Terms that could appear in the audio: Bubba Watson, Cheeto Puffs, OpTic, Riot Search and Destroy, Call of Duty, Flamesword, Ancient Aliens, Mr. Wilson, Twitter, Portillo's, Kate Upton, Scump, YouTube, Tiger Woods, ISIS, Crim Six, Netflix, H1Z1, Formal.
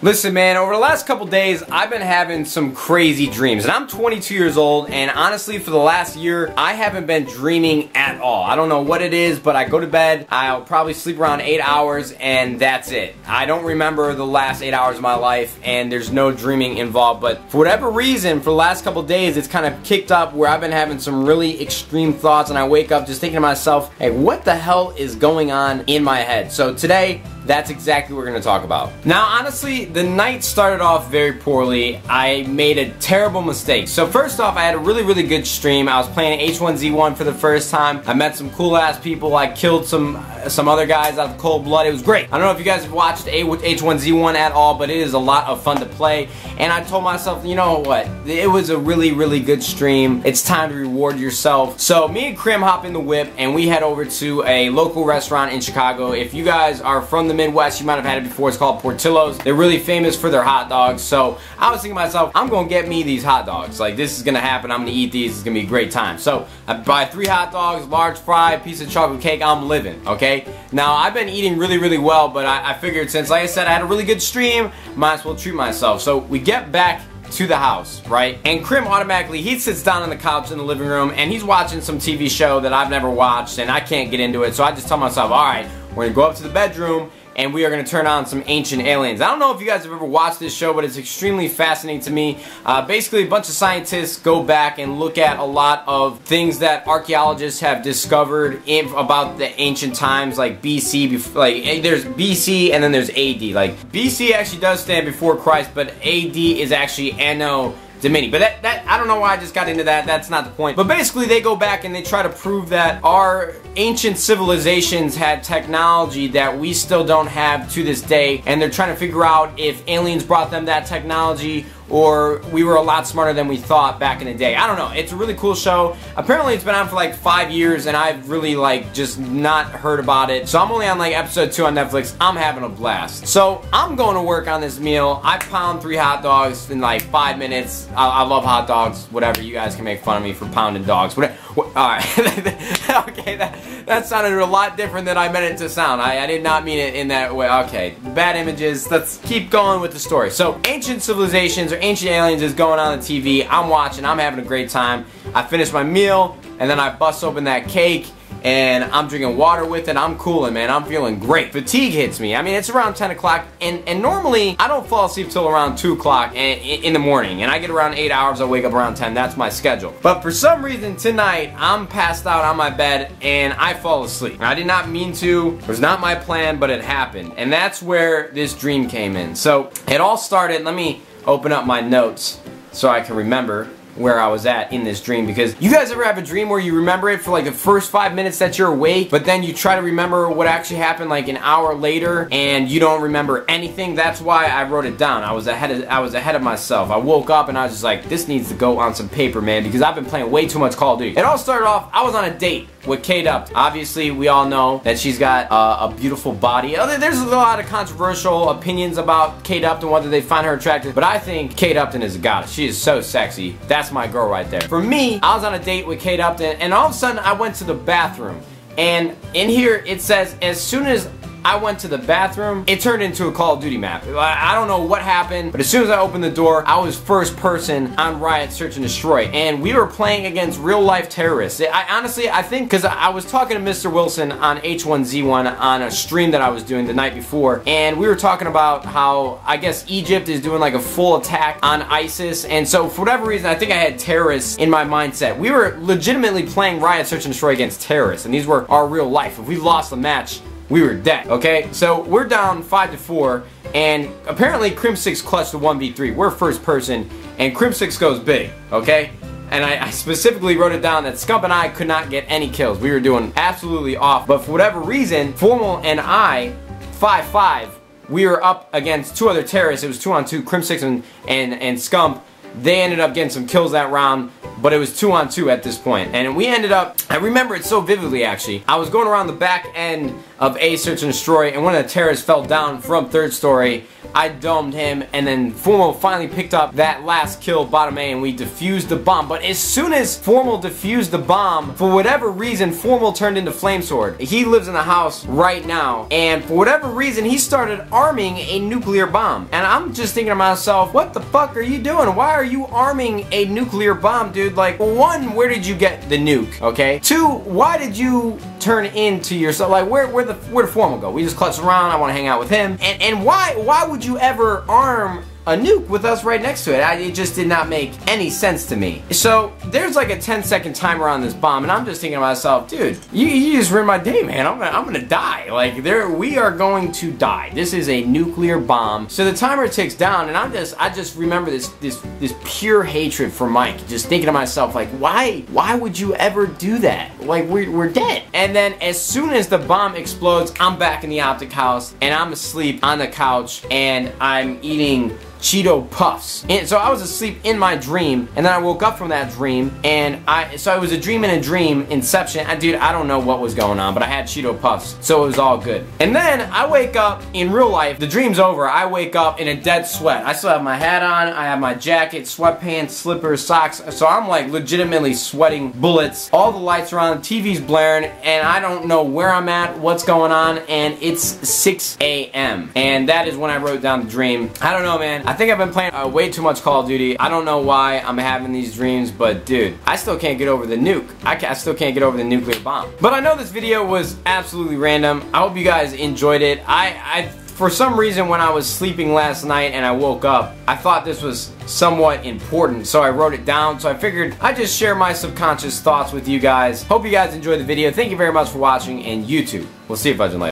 Listen, man, over the last couple days, I've been having some crazy dreams. And I'm 22 years old, and honestly, for the last year, I haven't been dreaming at all. I don't know what it is, but I go to bed, I'll probably sleep around 8 hours, and that's it. I don't remember the last 8 hours of my life, and there's no dreaming involved. But for whatever reason, for the last couple days, it's kind of kicked up where I've been having some really extreme thoughts, and I wake up just thinking to myself, hey, what the hell is going on in my head? So today, that's exactly what we're gonna talk about. Now, honestly, the night started off very poorly. I made a terrible mistake. So first off, I had a really good stream. I was playing H1Z1 for the first time. I met some cool ass people. I killed some other guys out of cold blood. It was great. I don't know if you guys have watched H1Z1 at all, but it is a lot of fun to play. And I told myself, you know what? It was a really good stream. It's time to reward yourself. So me and Crim hop in the whip and we head over to a local restaurant in Chicago. If you guys are from the Midwest, you might have had it before. It's called Portillo's. They're really famous for their hot dogs. So I was thinking to myself, I'm gonna get me these hot dogs. Like, this is gonna happen. I'm gonna eat these. It's gonna be a great time. So I buy 3 hot dogs, large fry, piece of chocolate cake. I'm living, okay? Now, I've been eating really well, but I figured since, like I said, I had a really good stream, might as well treat myself. So we get back to the house, right? And Crim automatically, he sits down on the couch in the living room and he's watching some TV show that I've never watched and I can't get into it. So I just tell myself, all right, we're gonna go up to the bedroom and we are going to turn on some Ancient Aliens. I don't know if you guys have ever watched this show, but it's extremely fascinating to me. Basically, a bunch of scientists go back and look at a lot of things that archaeologists have discovered about the ancient times, like BC, like there's BC and then there's AD. Like BC actually does stand before Christ, but AD is actually Anno Domini. But that I don't know why I just got into that. That's not the point. But basically, they go back and they try to prove that our ancient civilizations had technology that we still don't have to this day. And they're trying to figure out if aliens brought them that technology or we were a lot smarter than we thought back in the day. I don't know. It's a really cool show. Apparently, it's been on for like 5 years, and I've really like just not heard about it. So I'm only on like episode 2 on Netflix. I'm having a blast. So I'm going to work on this meal. I pound 3 hot dogs in like 5 minutes. I love hot dogs. Whatever. You guys can make fun of me for pounding dogs. Whatever. All right. Okay. That sounded a lot different than I meant it to sound. I did not mean it in that way. Okay. Bad images. Let's keep going with the story. So ancient civilizations are Ancient Aliens is going on the TV. I'm watching. I'm having a great time. I finish my meal, and then I bust open that cake, and I'm drinking water with it. I'm cooling, man. I'm feeling great. Fatigue hits me. I mean, it's around 10 o'clock, and normally, I don't fall asleep till around 2 o'clock in the morning, and I get around 8 hours. I wake up around 10. That's my schedule. But for some reason, tonight, I'm passed out on my bed, and I fall asleep. I did not mean to. It was not my plan, but it happened, and that's where this dream came in. So, it all started. Let me open up my notes so I can remember where I was at in this dream, because you guys ever have a dream where you remember it for like the first 5 minutes that you're awake, but then you try to remember what actually happened like an hour later and you don't remember anything? That's why I wrote it down. I was ahead of myself. I woke up and I was just like, this needs to go on some paper, man, because I've been playing way too much Call of Duty. It all started off, I was on a date with Kate Upton. Obviously, we all know that she's got a beautiful body. There's a lot of controversial opinions about Kate Upton, whether they find her attractive, but I think Kate Upton is a goddess. She is so sexy. That's my girl right there. For me, I was on a date with Kate Upton, and all of a sudden, I went to the bathroom. And in here, it says, as soon as I went to the bathroom, it turned into a Call of Duty map. I don't know what happened, but as soon as I opened the door, I was first person on Riot Search and Destroy, and we were playing against real-life terrorists. I honestly think, because I was talking to Mr. Wilson on H1Z1 on a stream that I was doing the night before, and we were talking about how, I guess, Egypt is doing like a full attack on ISIS, and so for whatever reason, I think I had terrorists in my mindset. We were legitimately playing Riot Search and Destroy against terrorists, and these were our real life. If we lost the match, we were dead, okay? So we're down 5-4, and apparently Crim Six clutched the 1v3. We're first person, and Crim Six goes big, okay? And I specifically wrote it down that Scump and I could not get any kills. We were doing absolutely off, but for whatever reason, Formal and I, 5-5, we were up against 2 other terrorists. It was 2-on-2, Crim Six and Scump. They ended up getting some kills that round, but it was 2-on-2 at this point. And we ended up, I remember it so vividly actually, I was going around the back end of A Search and Destroy, and one of the terrorists fell down from third story. I domed him, and then Formal finally picked up that last kill, bottom A, and we defused the bomb. But as soon as Formal defused the bomb, for whatever reason, Formal turned into Flamesword. He lives in a house right now, and for whatever reason, he started arming a nuclear bomb. And I'm just thinking to myself, what the fuck are you doing? Why are you arming a nuclear bomb, dude? Like, one, where did you get the nuke, okay? Two, why did you turn into yourself? Like, where'd Formal go? We just clutched around, I want to hang out with him. And why would you ever arm a nuke with us right next to it? It just did not make any sense to me. So there's like a 10-second timer on this bomb, and I'm just thinking to myself, dude, you just ruined my day, man. I'm gonna die. Like, we are going to die. This is a nuclear bomb. So the timer ticks down, and I just remember this pure hatred for Mike. Just thinking to myself, like, why would you ever do that? Like, we're dead. And then as soon as the bomb explodes, I'm back in the OpTic house, and I'm asleep on the couch, and I'm eating Cheeto Puffs. And so I was asleep in my dream, and then I woke up from that dream, and so it was a dream in a dream, inception. Dude, I don't know what was going on, but I had Cheeto Puffs, so it was all good. And then I wake up in real life, the dream's over, I wake up in a dead sweat. I still have my hat on, I have my jacket, sweatpants, slippers, socks, so I'm like legitimately sweating bullets. All the lights are on, TV's blaring, and I don't know where I'm at, what's going on, and it's 6 a.m. And that is when I wrote down the dream. I don't know, man. I think I've been playing way too much Call of Duty. I don't know why I'm having these dreams, but dude, I still can't get over the nuke. I still can't get over the nuclear bomb. But I know this video was absolutely random. I hope you guys enjoyed it. I for some reason, when I was sleeping last night and I woke up, I thought this was somewhat important, so I wrote it down. So I figured I'd just share my subconscious thoughts with you guys. Hope you guys enjoyed the video. Thank you very much for watching, and YouTube, we'll see you fucking later.